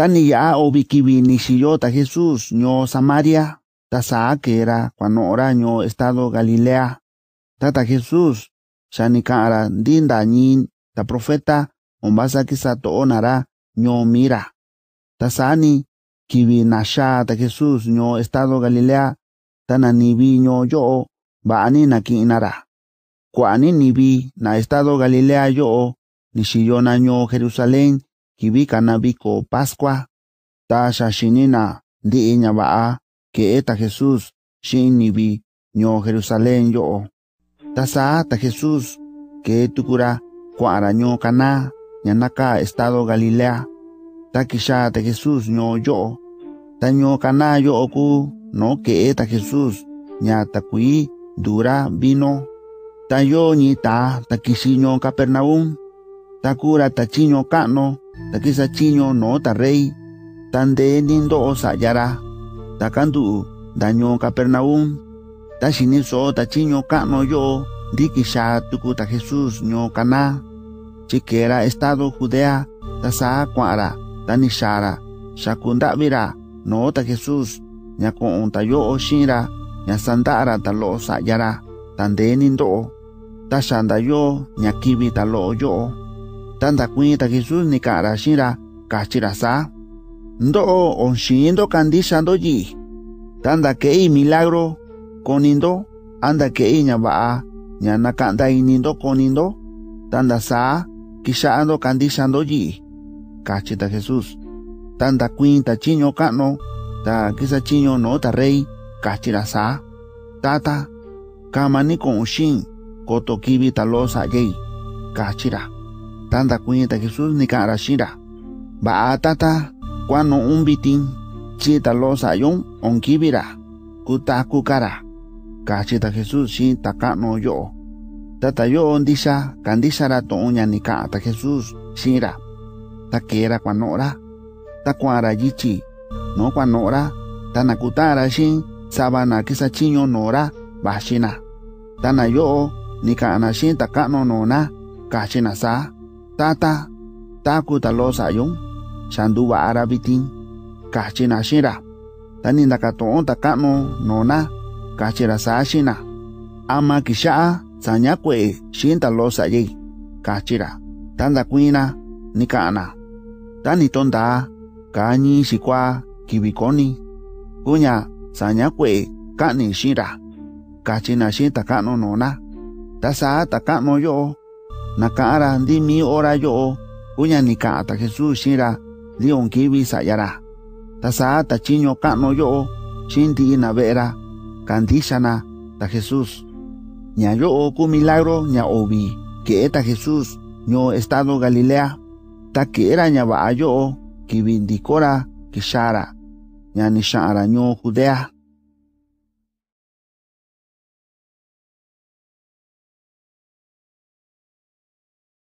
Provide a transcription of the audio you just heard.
Tani ya obikibini ni siyota Jesús nyo Samaria tasa akera kwanora nyo estado Galilea. Tata Jesús shanika ara dinda nyin ta profeta ombasa kisato onara nyo mira. Tasani kibinasha ta Jesús nyo estado Galilea tana nibi nyo yo ba anina ki inara. Kwa aninibi na estado Galilea yo ni siyona nyo Jerusalén kibika nabiko Pasqua ta shashinina di inya baa ke eta Jesús shinibi nyo Jerusalén yo. Tasa ta Jesús ke tukura kwa aranyo kana nyanaka estado Galilea. Ta kisha ta Jesús nyo yo. Ta nyo kana yo oku no ke eta Jesús nya takui dura vino. Ta yo ni ta kishinyo Capernaum. Ta kura ta chinyo Kano. Ta kisa chinyo no ta rey. Tande nindo osa yara. Ta kandu da nyo Capernaum. Ta shiniso ta chinyo Kano yo. Dikisha tuku ta Jesús nyo kana. Chikera estado Judea. Ta saa kwara. Ta nishara. Shakunda vira. No ta Jesús. Nya kon ta yo oshinra. Nya sandara ta lo osa yara. Tande nindo. Ta shanda yo. Nya kibi ta lo yo. Tanda qui ta Jesús ni cara shira kachira sa ndo on shindo kandisha ndo yi tanda kei milagro konindo anda kei nyaba nyana kanda inindo konindo tanda sa kisha ando kandisha ndo yi kachita Jesús tanda qui ta chinyo Kano ta kisa chinyo no ta rei kachira sa tata kamani kon shin koto kibi ta losa yei kachira tanda kuinta Jesús ni kara shira ba atata kwano umbitin chita losa yon onkibira kuta kukara kachita Jesús shin takano yo tata yo ondisha kandishara to onya ni kata Jesús shira takera kwanora takwara yichi no kwanora tanakutara shin sabana kisachinyo nora bashina tana yo ni kana shin takano nona kachina sa tata takuta losa yon shanduba arabitin kachina shira taninda katon takano nona kachira sa shina ama kisha sanyakwe shinta losa yei kachira tanda kuina nikana tanitonda kanyi shikwa kibikoni kunya sanyakwe kani shira kachina shinta kano nona tasa takano yo nakara ndi mi ora yo kunya ni kata Jesús shira lion kibi sayara tasa ta chinyo Kano yo shinti na vera kandishana ta Jesús nya yo ku milagro nya obi ke eta Jesús nyo estado Galilea ta ke era nya ba yo kibindikora kishara nya ni shara nyo Judea.